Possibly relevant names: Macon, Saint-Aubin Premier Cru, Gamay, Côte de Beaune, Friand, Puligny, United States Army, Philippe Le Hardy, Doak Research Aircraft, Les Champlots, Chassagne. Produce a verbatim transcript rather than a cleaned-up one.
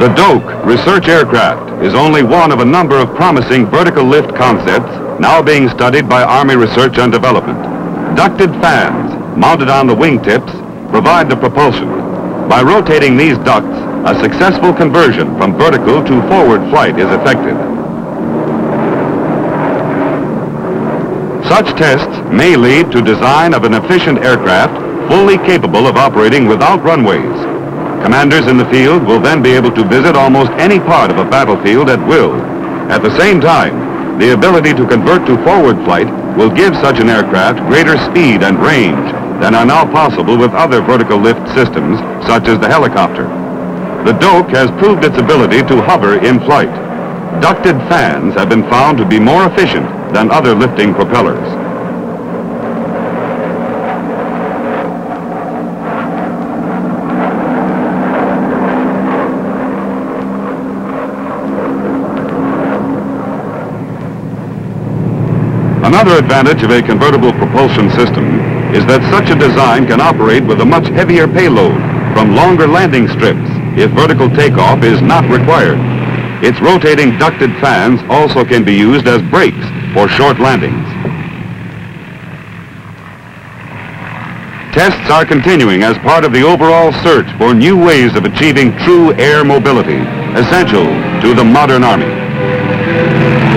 The Doak Research Aircraft is only one of a number of promising vertical lift concepts now being studied by Army Research and Development. Ducted fans mounted on the wingtips provide the propulsion. By rotating these ducts, a successful conversion from vertical to forward flight is effected. Such tests may lead to design of an efficient aircraft fully capable of operating without runways. Commanders in the field will then be able to visit almost any part of a battlefield at will. At the same time, the ability to convert to forward flight will give such an aircraft greater speed and range than are now possible with other vertical lift systems, such as the helicopter. The Doak has proved its ability to hover in flight. Ducted fans have been found to be more efficient than other lifting propellers. Another advantage of a convertible propulsion system is that such a design can operate with a much heavier payload from longer landing strips if vertical takeoff is not required. Its rotating ducted fans also can be used as brakes for short landings. Tests are continuing as part of the overall search for new ways of achieving true air mobility, essential to the modern Army.